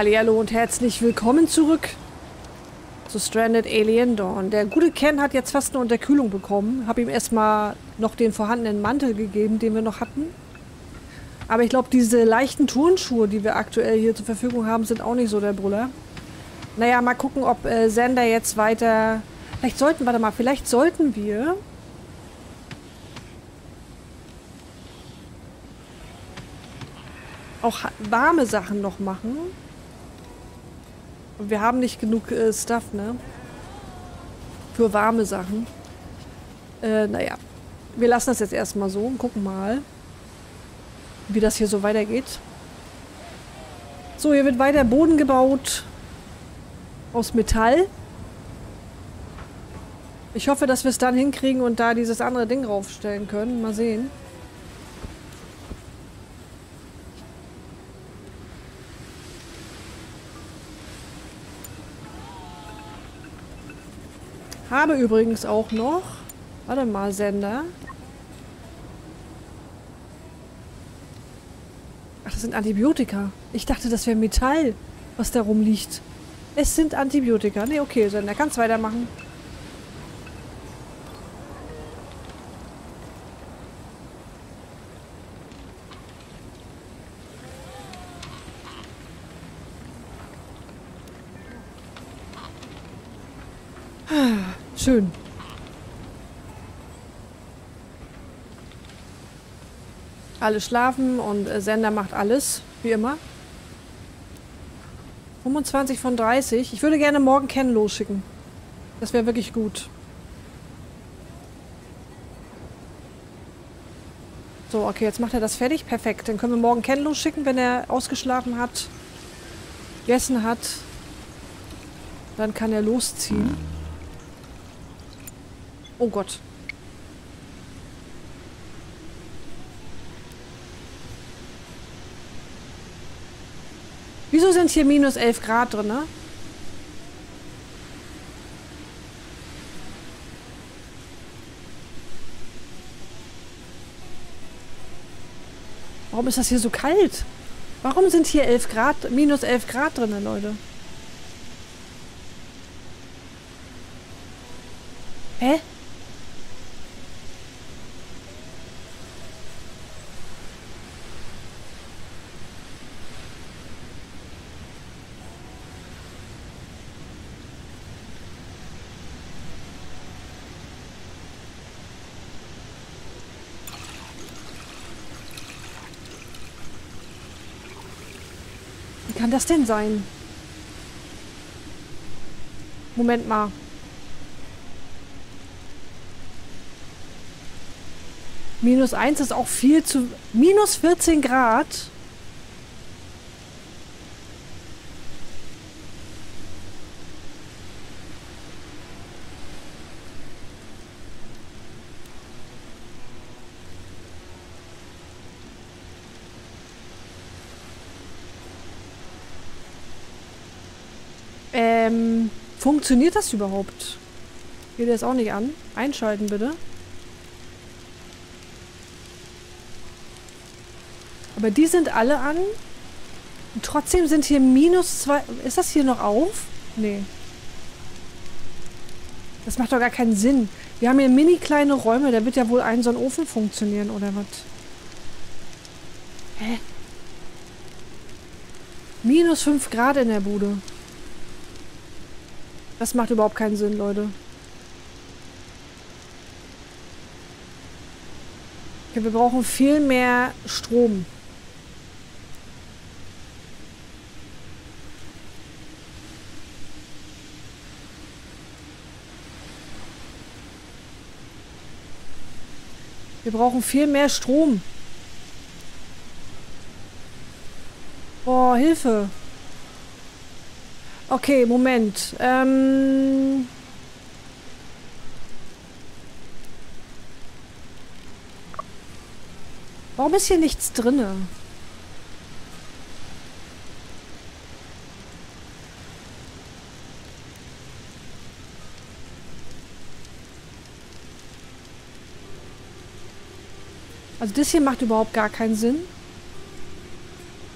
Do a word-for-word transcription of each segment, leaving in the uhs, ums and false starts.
Hallihallo und herzlich willkommen zurück zu Stranded Alien Dawn. Der gute Ken hat jetzt fast eine Unterkühlung bekommen. Habe ihm erstmal noch den vorhandenen Mantel gegeben, den wir noch hatten. Aber ich glaube, diese leichten Turnschuhe, die wir aktuell hier zur Verfügung haben, sind auch nicht so der Brüller. Naja, mal gucken, ob äh, Sander jetzt weiter... Vielleicht sollten, warte mal, vielleicht sollten wir... auch warme Sachen noch machen. Und wir haben nicht genug äh, Stuff, ne? Für warme Sachen. Äh, naja. Wir lassen das jetzt erstmal so und gucken mal, wie das hier so weitergeht. So, hier wird weiter Boden gebaut. Aus Metall. Ich hoffe, dass wir es dann hinkriegen und da dieses andere Ding draufstellen können. Mal sehen. Habe übrigens auch noch... Warte mal, Sander. Ach, das sind Antibiotika. Ich dachte, das wäre Metall, was da rumliegt. Es sind Antibiotika. Ne, okay, Sander, kannst weitermachen. Schön. Alle schlafen und Sander macht alles, wie immer. fünfundzwanzig von dreißig. Ich würde gerne morgen Ken losschicken. Das wäre wirklich gut. So, okay, jetzt macht er das fertig. Perfekt. Dann können wir morgen Ken losschicken, wenn er ausgeschlafen hat, gegessen hat. Dann kann er losziehen. Oh Gott. Wieso sind hier minus elf Grad drin, ne? Warum ist das hier so kalt? Warum sind hier elf Grad, minus elf Grad drin, Leute? Hä? Wie kann das denn sein? Moment mal. Minus eins ist auch viel zu... Minus vierzehn Grad? Funktioniert das überhaupt? Geht das auch nicht an? Einschalten bitte. Aber die sind alle an. Und trotzdem sind hier minus zwei... Ist das hier noch auf? Nee. Das macht doch gar keinen Sinn. Wir haben hier mini kleine Räume. Da wird ja wohl ein so ein Ofen funktionieren, oder was? Hä? Minus fünf Grad in der Bude. Das macht überhaupt keinen Sinn, Leute. Okay, wir brauchen viel mehr Strom. Wir brauchen viel mehr Strom. Boah, Hilfe. Okay, Moment. Ähm Warum ist hier nichts drin? Also das hier macht überhaupt gar keinen Sinn.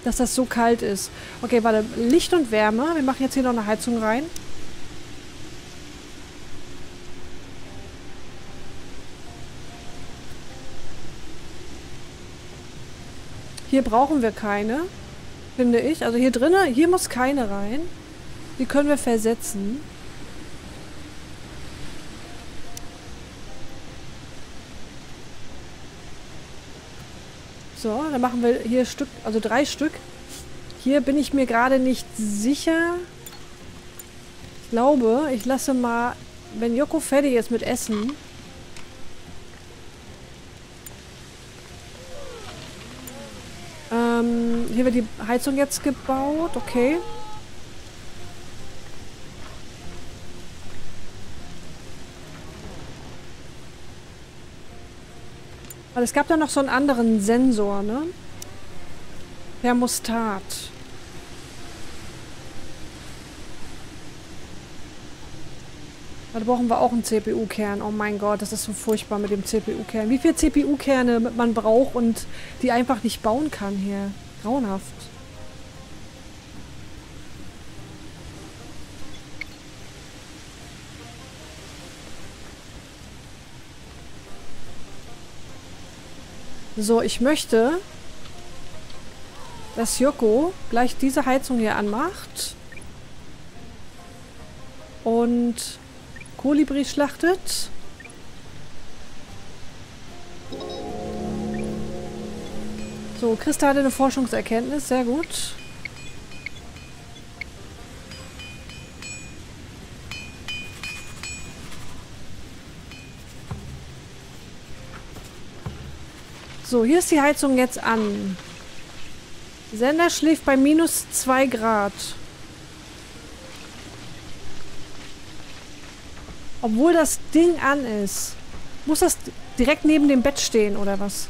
dass das so kalt ist. Okay, warte. Licht und Wärme. Wir machen jetzt hier noch eine Heizung rein. Hier brauchen wir keine, finde ich. Also hier drinnen, hier muss keine rein. Die können wir versetzen. So, dann machen wir hier Stück, also drei Stück. Hier bin ich mir gerade nicht sicher. Ich glaube, ich lasse mal, wenn Joko fertig ist mit Essen. Ähm, hier wird die Heizung jetzt gebaut, okay. Es gab da noch so einen anderen Sensor, ne? Thermostat. Da brauchen wir auch einen C P U-Kern. Oh mein Gott, das ist so furchtbar mit dem C P U-Kern. Wie viele C P U-Kerne man braucht und die einfach nicht bauen kann hier. Grauenhaft. So, ich möchte, dass Joko gleich diese Heizung hier anmacht und Kolibri schlachtet. So, Christa hatte eine Forschungserkenntnis, sehr gut. So, hier ist die Heizung jetzt an. Sender schläft bei minus zwei Grad. Obwohl das Ding an ist. Muss das direkt neben dem Bett stehen, oder was?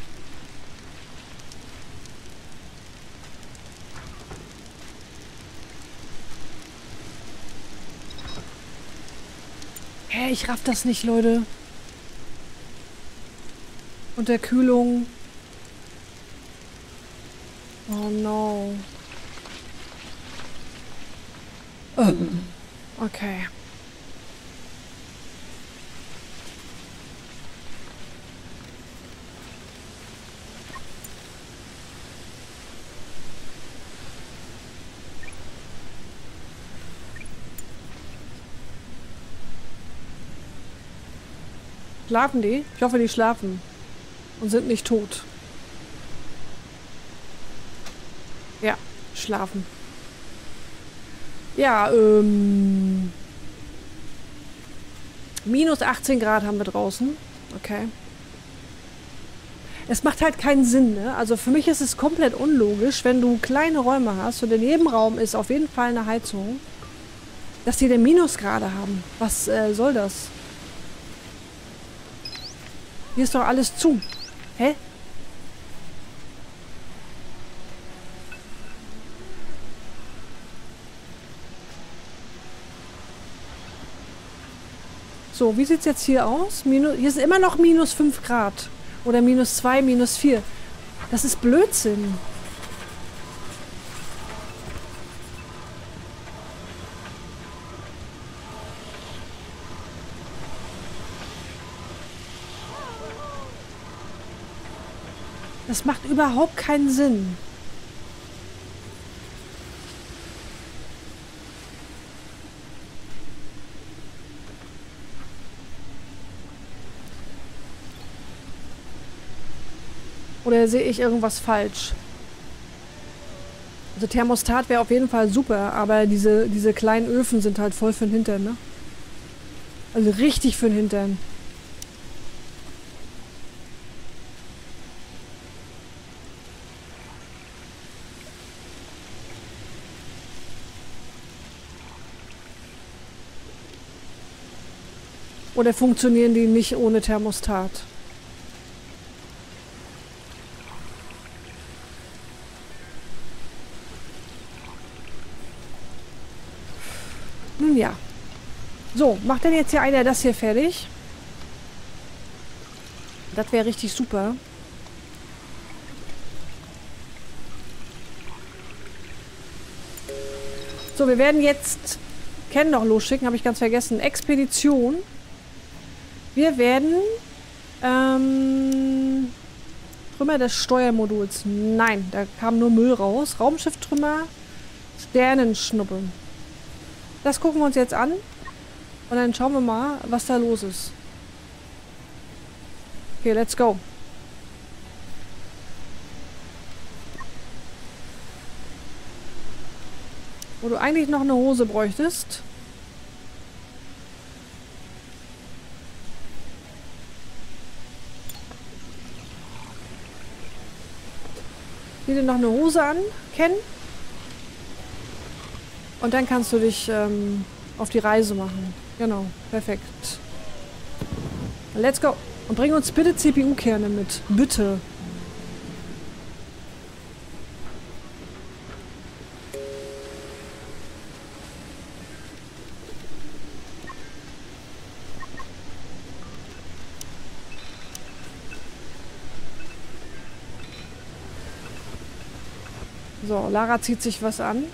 Hä, ich raff das nicht, Leute. Unter Kühlung. Oh no. Okay. Schlafen die? Ich hoffe, die schlafen und sind nicht tot. Ja, schlafen. Ja, ähm... minus achtzehn Grad haben wir draußen. Okay. Es macht halt keinen Sinn, ne? Also für mich ist es komplett unlogisch, wenn du kleine Räume hast und in jedem Raum ist auf jeden Fall eine Heizung, dass die den Minusgrade haben. Was äh, soll das? Hier ist doch alles zu. Hä? So, wie sieht es jetzt hier aus? Minus, hier ist immer noch minus fünf Grad. Oder minus zwei, minus vier. Das ist Blödsinn. Das macht überhaupt keinen Sinn. Oder sehe ich irgendwas falsch? Also Thermostat wäre auf jeden Fall super, aber diese, diese kleinen Öfen sind halt voll für den Hintern, ne? Also richtig für den Hintern. Oder funktionieren die nicht ohne Thermostat? Nun ja. So, macht denn jetzt hier einer das hier fertig? Das wäre richtig super. So, wir werden jetzt Ken noch losschicken, habe ich ganz vergessen. Expedition. Wir werden ähm, Trümmer des Steuermoduls. Nein, da kam nur Müll raus. Raumschifftrümmer, Sternenschnuppe. Das gucken wir uns jetzt an. Und dann schauen wir mal, was da los ist. Okay, let's go. Wo du eigentlich noch eine Hose bräuchtest. Sieh dir noch eine Hose an, Ken. Und dann kannst du dich ähm, auf die Reise machen. Genau, perfekt. Let's go. Und bring uns bitte C P U-Kerne mit. Bitte. So, Lara zieht sich was an.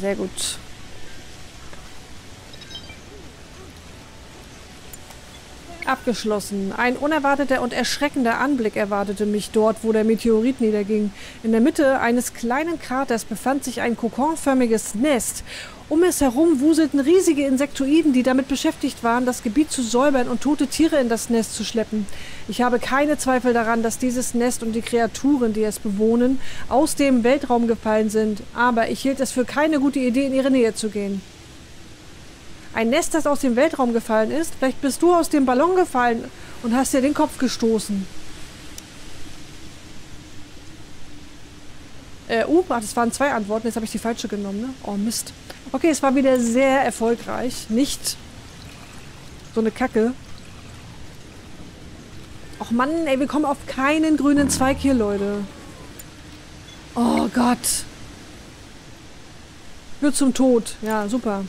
Sehr gut. Abgeschlossen. Ein unerwarteter und erschreckender Anblick erwartete mich dort, wo der Meteorit niederging. In der Mitte eines kleinen Kraters befand sich ein kokonförmiges Nest. Um es herum wuselten riesige Insektoiden, die damit beschäftigt waren, das Gebiet zu säubern und tote Tiere in das Nest zu schleppen. Ich habe keine Zweifel daran, dass dieses Nest und die Kreaturen, die es bewohnen, aus dem Weltraum gefallen sind. Aber ich hielt es für keine gute Idee, in ihre Nähe zu gehen. Ein Nest, das aus dem Weltraum gefallen ist? Vielleicht bist du aus dem Ballon gefallen und hast dir den Kopf gestoßen. Äh, uh, ach, das waren zwei Antworten. Jetzt habe ich die falsche genommen, ne? Oh, Mist. Okay, es war wieder sehr erfolgreich. Nicht so eine Kacke. Och Mann, ey, wir kommen auf keinen grünen Zweig hier, Leute. Oh Gott. Führt zum Tod. Ja, super.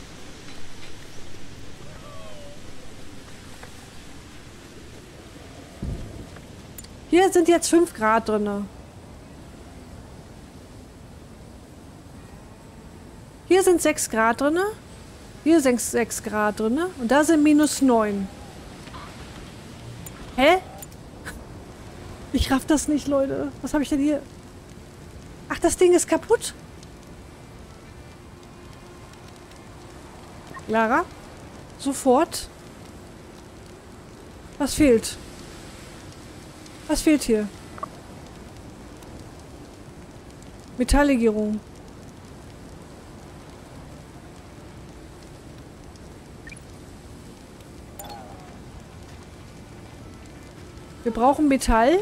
Hier sind jetzt fünf Grad drin. Hier sind sechs Grad drin. Hier sind sechs Grad drin. Und da sind minus neun. Hä? Ich raff das nicht, Leute. Was habe ich denn hier? Ach, das Ding ist kaputt. Lara? Sofort. Was fehlt? Was fehlt hier? Metalllegierung. Wir brauchen Metall.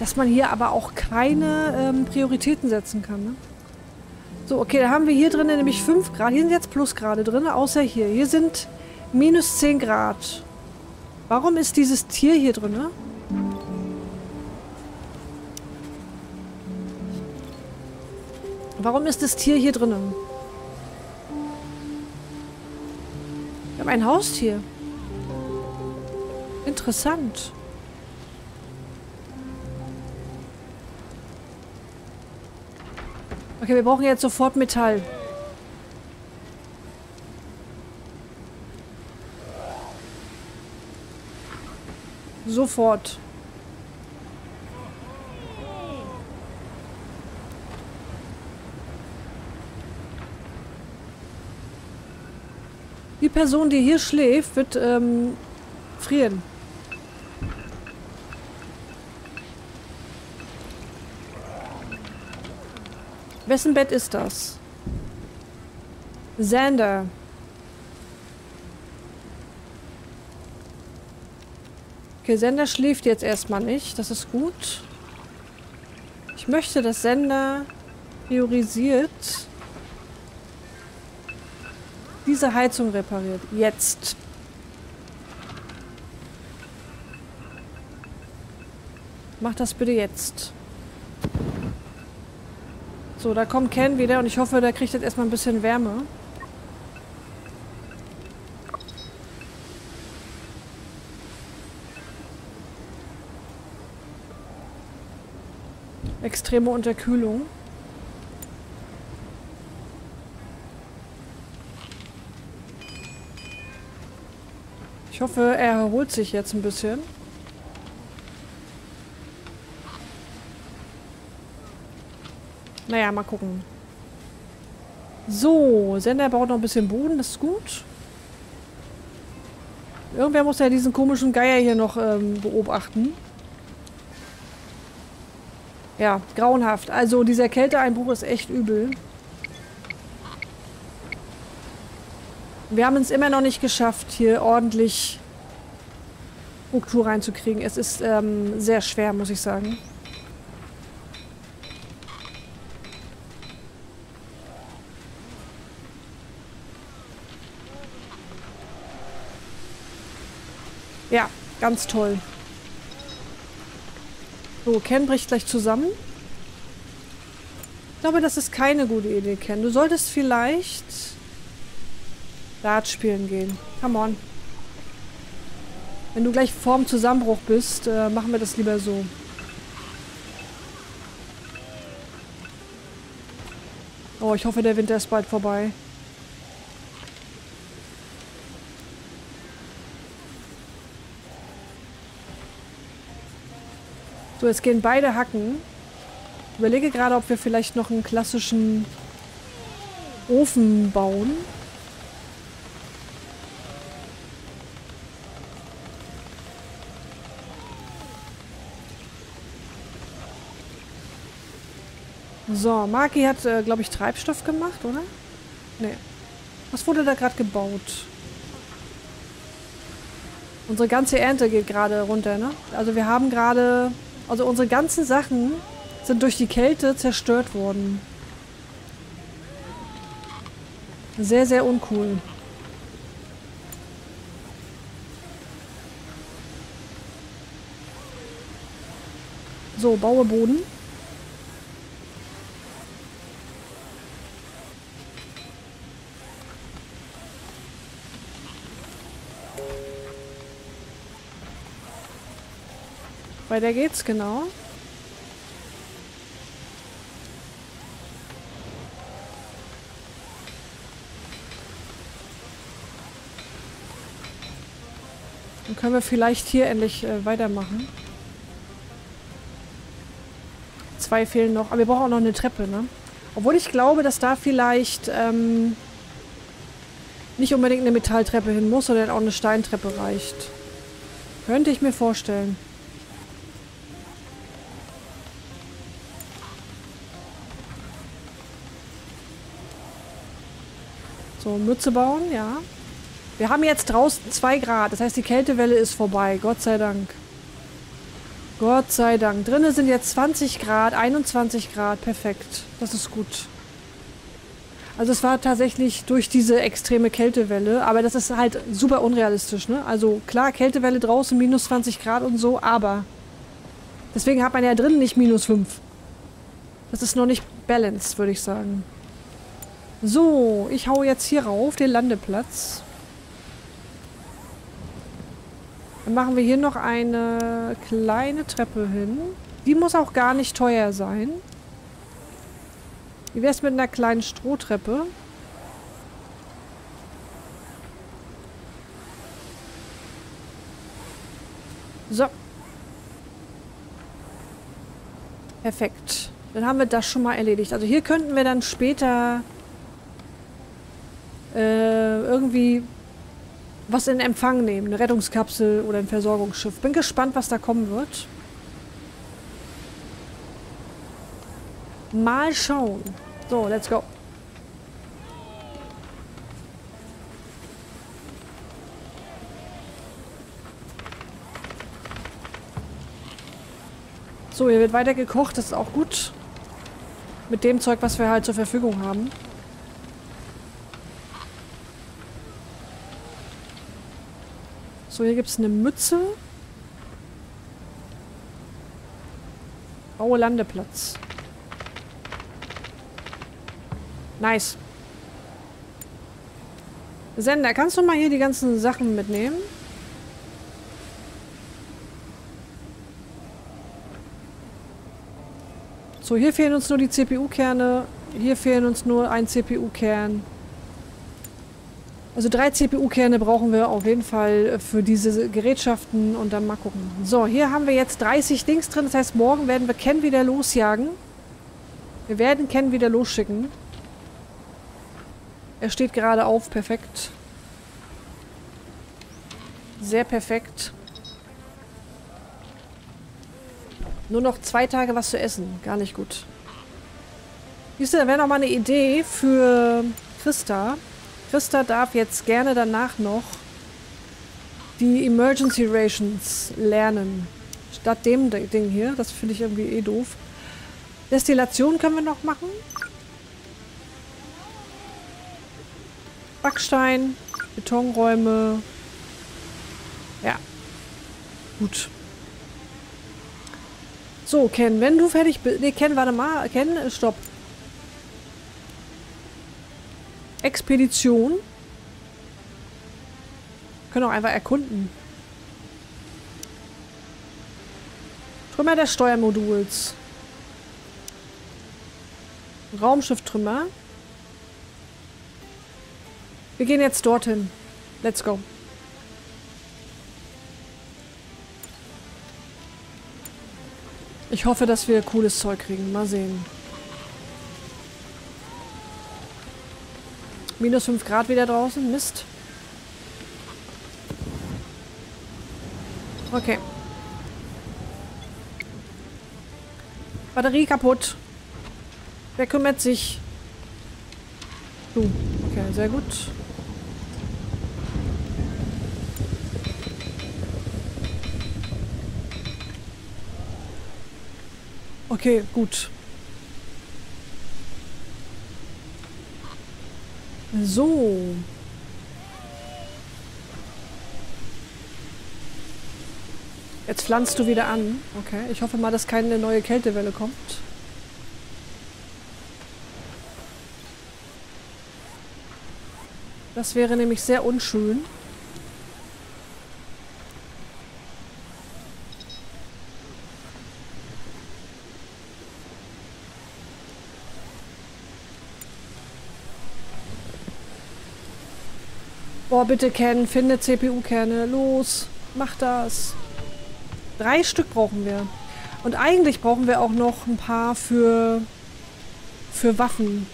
Dass man hier aber auch keine ähm, Prioritäten setzen kann. Ne? So, okay, da haben wir hier drinnen nämlich fünf Grad. Hier sind jetzt Plusgrade drin, außer hier. Hier sind minus zehn Grad. Warum ist dieses Tier hier drin? Ne? Warum ist das Tier hier drin? Wir haben ein Haustier. Interessant. Okay, wir brauchen jetzt sofort Metall. Sofort. Die Person, die hier schläft, wird ähm, frieren. Wessen Bett ist das? Xander. Okay, Xander schläft jetzt erstmal nicht. Das ist gut. Ich möchte, dass Xander priorisiert diese Heizung repariert. Jetzt. Mach das bitte jetzt. So, da kommt Ken wieder und ich hoffe, der kriegt jetzt erstmal ein bisschen Wärme. Extreme Unterkühlung. Ich hoffe, er erholt sich jetzt ein bisschen. Naja, mal gucken. So, Sender baut noch ein bisschen Boden, das ist gut. Irgendwer muss ja diesen komischen Geier hier noch ähm, beobachten. Ja, grauenhaft. Also dieser Kälteeinbruch ist echt übel. Wir haben es immer noch nicht geschafft, hier ordentlich Struktur reinzukriegen. Es ist ähm, sehr schwer, muss ich sagen. Ja, ganz toll. So, Ken bricht gleich zusammen. Ich glaube, das ist keine gute Idee, Ken. Du solltest vielleicht Dart spielen gehen. Come on. Wenn du gleich vorm Zusammenbruch bist, äh, machen wir das lieber so. Oh, ich hoffe, der Winter ist bald vorbei. So, jetzt gehen beide hacken. Ich überlege gerade, ob wir vielleicht noch einen klassischen Ofen bauen. So, Maki hat, äh, glaube ich, Treibstoff gemacht, oder? Nee. Was wurde da gerade gebaut? Unsere ganze Ernte geht gerade runter, ne? Also wir haben gerade... Also unsere ganzen Sachen sind durch die Kälte zerstört worden. Sehr, sehr uncool. So, baue Boden. Weiter geht's, genau. Dann können wir vielleicht hier endlich äh, weitermachen. Zwei fehlen noch. Aber wir brauchen auch noch eine Treppe, ne? Obwohl ich glaube, dass da vielleicht ähm, nicht unbedingt eine Metalltreppe hin muss, sondern auch eine Steintreppe reicht. Könnte ich mir vorstellen. So, Mütze bauen, ja. Wir haben jetzt draußen zwei Grad. Das heißt, die Kältewelle ist vorbei. Gott sei Dank. Gott sei Dank. Drinnen sind jetzt zwanzig Grad, einundzwanzig Grad. Perfekt. Das ist gut. Also es war tatsächlich durch diese extreme Kältewelle. Aber das ist halt super unrealistisch, ne? Also klar, Kältewelle draußen, minus zwanzig Grad und so, aber... Deswegen hat man ja drinnen nicht minus fünf. Das ist noch nicht balanced, würde ich sagen. So, ich hau jetzt hier rauf, den Landeplatz. Dann machen wir hier noch eine kleine Treppe hin. Die muss auch gar nicht teuer sein. Wie wär's mit einer kleinen Strohtreppe? So. Perfekt. Dann haben wir das schon mal erledigt. Also hier könnten wir dann später... irgendwie was in Empfang nehmen. Eine Rettungskapsel oder ein Versorgungsschiff. Bin gespannt, was da kommen wird. Mal schauen. So, let's go. So, hier wird weiter gekocht. Das ist auch gut. Mit dem Zeug, was wir halt zur Verfügung haben. So, hier gibt es eine Mütze. Baue Landeplatz. Nice. Sender, kannst du mal hier die ganzen Sachen mitnehmen? So, hier fehlen uns nur die C P U-Kerne. Hier fehlen uns nur ein C P U-Kern. Also drei C P U-Kerne brauchen wir auf jeden Fall für diese Gerätschaften und dann mal gucken. So, hier haben wir jetzt dreißig Dings drin. Das heißt, morgen werden wir Ken wieder losjagen. Wir werden Ken wieder losschicken. Er steht gerade auf. Perfekt. Sehr perfekt. Nur noch zwei Tage was zu essen. Gar nicht gut. Siehst du, da wäre noch mal eine Idee für Christa. Christa darf jetzt gerne danach noch die Emergency Rations lernen. Statt dem Ding hier. Das finde ich irgendwie eh doof. Destillation können wir noch machen. Backstein, Betonräume. Ja. Gut. So, Ken, wenn du fertig bist... Ne, Ken, warte mal. Ken, stopp. Expedition. Wir können auch einfach erkunden. Trümmer des Steuermoduls. Raumschifftrümmer. Wir gehen jetzt dorthin. Let's go. Ich hoffe, dass wir cooles Zeug kriegen. Mal sehen. Minus fünf Grad wieder draußen. Mist. Okay. Batterie kaputt. Wer kümmert sich? Du. Okay, sehr gut. Okay, gut. So. Jetzt pflanzt du wieder an. Okay, ich hoffe mal, dass keine neue Kältewelle kommt. Das wäre nämlich sehr unschön. Boah, bitte Ken, finde C P U-Kerne. Los, mach das. Drei Stück brauchen wir. Und eigentlich brauchen wir auch noch ein paar für, für Waffen.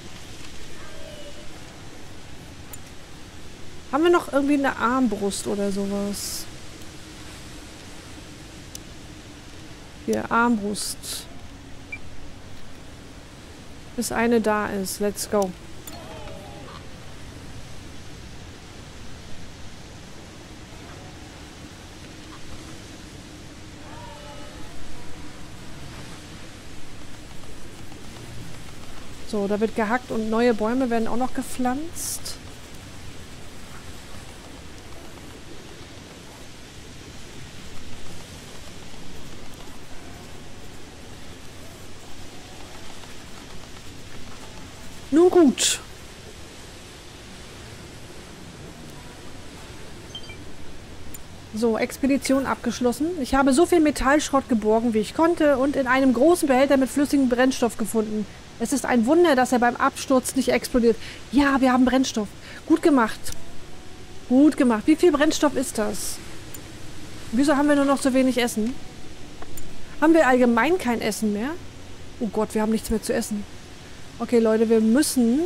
Haben wir noch irgendwie eine Armbrust oder sowas? Hier, Armbrust. Bis eine da ist. Let's go. So, da wird gehackt und neue Bäume werden auch noch gepflanzt. Nun gut. So, Expedition abgeschlossen. Ich habe so viel Metallschrott geborgen, wie ich konnte und in einem großen Behälter mit flüssigem Brennstoff gefunden. Es ist ein Wunder, dass er beim Absturz nicht explodiert. Ja, wir haben Brennstoff. Gut gemacht. Gut gemacht. Wie viel Brennstoff ist das? Wieso haben wir nur noch so wenig Essen? Haben wir allgemein kein Essen mehr? Oh Gott, wir haben nichts mehr zu essen. Okay, Leute, wir müssen...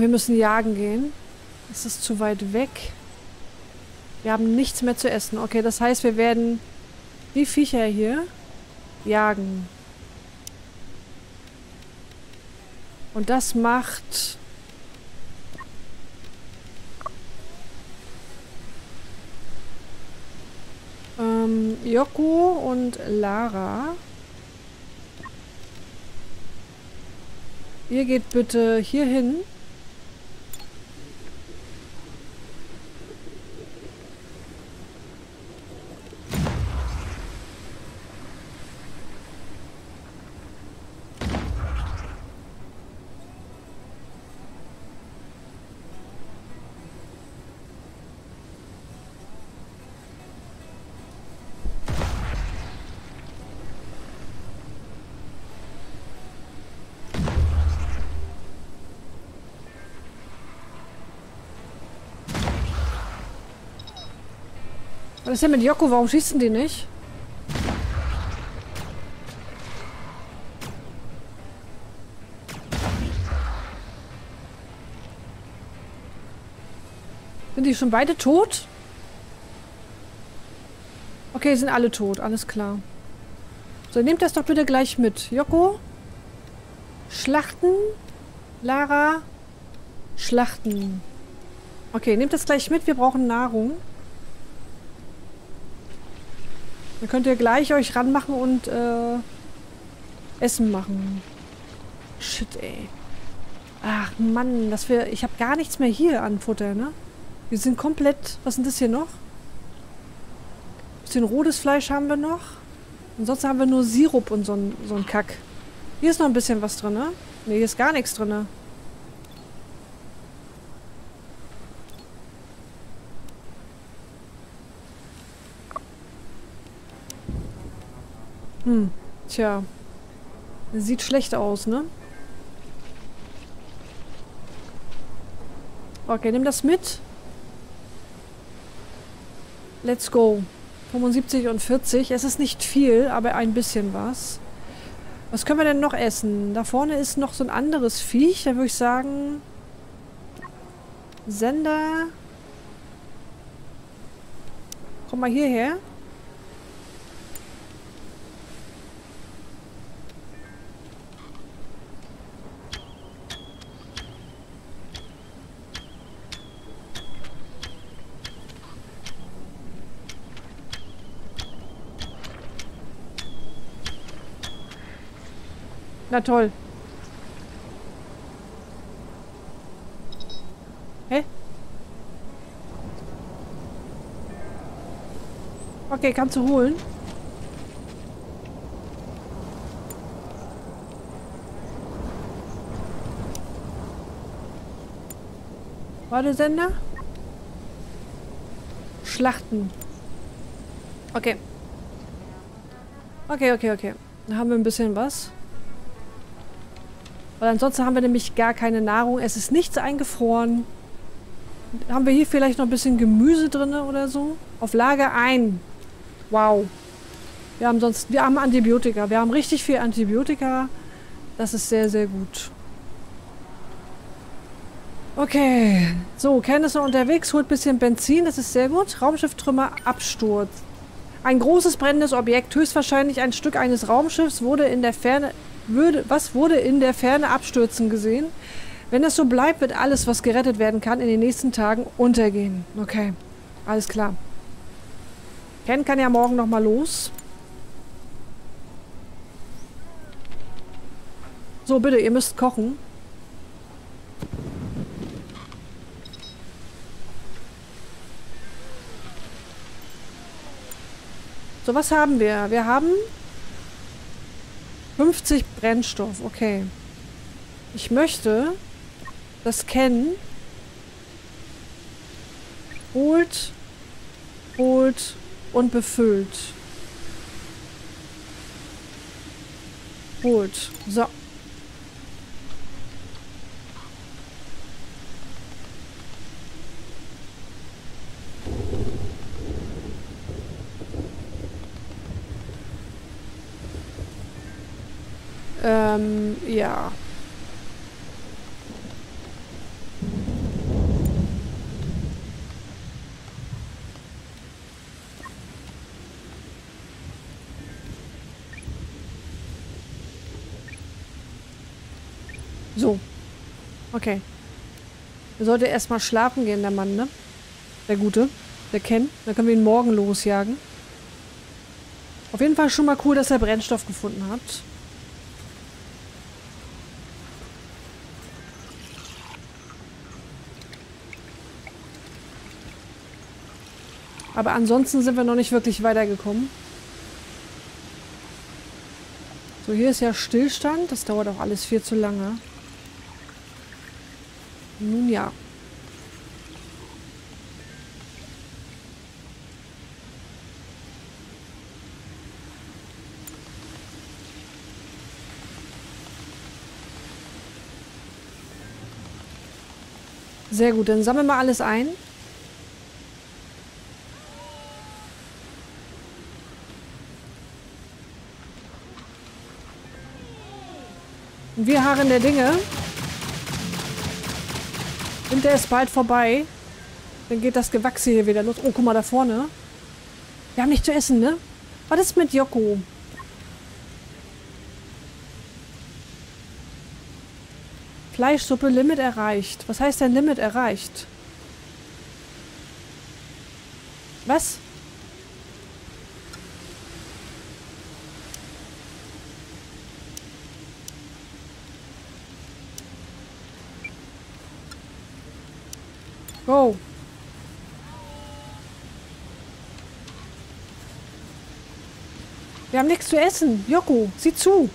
Wir müssen jagen gehen. Es ist zu weit weg. Wir haben nichts mehr zu essen. Okay, das heißt, wir werden die Viecher hier jagen. Und das macht... Ähm, Joko und Lara... Ihr geht bitte hier hin. Was ist denn mit Jocko? Warum schießen die nicht? Sind die schon beide tot? Okay, sind alle tot. Alles klar. So, nehmt das doch bitte gleich mit. Jocko. Schlachten. Lara. Schlachten. Okay, nehmt das gleich mit. Wir brauchen Nahrung. Dann könnt ihr gleich euch ranmachen und äh, Essen machen. Shit, ey. Ach, Mann. Dass wir, ich habe gar nichts mehr hier an Futter, ne? Wir sind komplett... Was ist denn das hier noch? Ein bisschen rotes Fleisch haben wir noch. Ansonsten haben wir nur Sirup und so einen so einen Kack. Hier ist noch ein bisschen was drin, ne? Ne, hier ist gar nichts drin, ne? Hm, tja. Sieht schlecht aus, ne? Okay, nimm das mit. Let's go. fünfundsiebzig und vierzig. Es ist nicht viel, aber ein bisschen was. Was können wir denn noch essen? Da vorne ist noch so ein anderes Viech. Da würde ich sagen... Sender... Komm mal hierher. Na toll. Hä? Okay, kannst du holen. Warte, Sender. Schlachten. Okay. Okay, okay, okay. Da haben wir ein bisschen was. Weil ansonsten haben wir nämlich gar keine Nahrung. Es ist nichts eingefroren. Haben wir hier vielleicht noch ein bisschen Gemüse drin oder so? Auf Lager ein. Wow. Wir haben sonst... Wir haben Antibiotika. Wir haben richtig viel Antibiotika. Das ist sehr, sehr gut. Okay. So, Kern ist noch unterwegs. Holt ein bisschen Benzin. Das ist sehr gut. Raumschifftrümmer, Absturz. Ein großes brennendes Objekt, höchstwahrscheinlich ein Stück eines Raumschiffs, wurde in der Ferne... Würde, was wurde in der Ferne abstürzen gesehen? Wenn das so bleibt, wird alles, was gerettet werden kann, in den nächsten Tagen untergehen. Okay, alles klar. Ken kann ja morgen nochmal los. So, bitte, ihr müsst kochen. So, was haben wir? Wir haben... fünfzig Brennstoff, okay. Ich möchte das kennen. Holt, holt und befüllt. Holt, so. Ähm, ja. So. Okay. Er sollte erstmal schlafen gehen, der Mann, ne? Der Gute. Der Ken. Dann können wir ihn morgen losjagen. Auf jeden Fall schon mal cool, dass er Brennstoff gefunden hat. Aber ansonsten sind wir noch nicht wirklich weitergekommen. So, hier ist ja Stillstand. Das dauert auch alles viel zu lange. Nun ja. Sehr gut, dann sammeln wir alles ein. Und wir harren der Dinge. Winter ist bald vorbei. Dann geht das Gewachse hier wieder los. Oh, guck mal da vorne. Wir haben nichts zu essen, ne? Was ist mit Joko? Fleischsuppe Limit erreicht. Was heißt denn Limit erreicht? Was? Go. Wir haben nichts zu essen. Joko, sieh zu.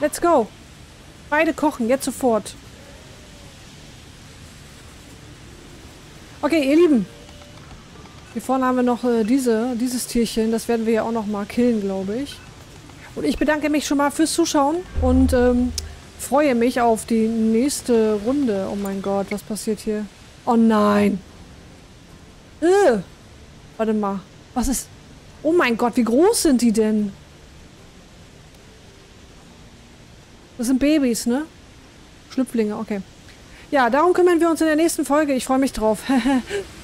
Let's go. Beide kochen, jetzt sofort. Okay, ihr Lieben. Hier vorne haben wir noch äh, diese, dieses Tierchen. Das werden wir ja auch noch mal killen, glaube ich. Und ich bedanke mich schon mal fürs Zuschauen und ähm, freue mich auf die nächste Runde. Oh mein Gott, was passiert hier? Oh nein. Äh, warte mal. Was ist... Oh mein Gott, wie groß sind die denn? Das sind Babys, ne? Schlüpflinge, okay. Ja, darum kümmern wir uns in der nächsten Folge. Ich freue mich drauf.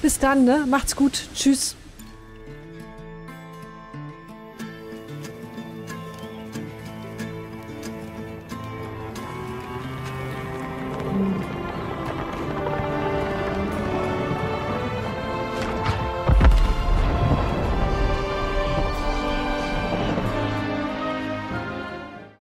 Bis dann, ne? Macht's gut. Tschüss.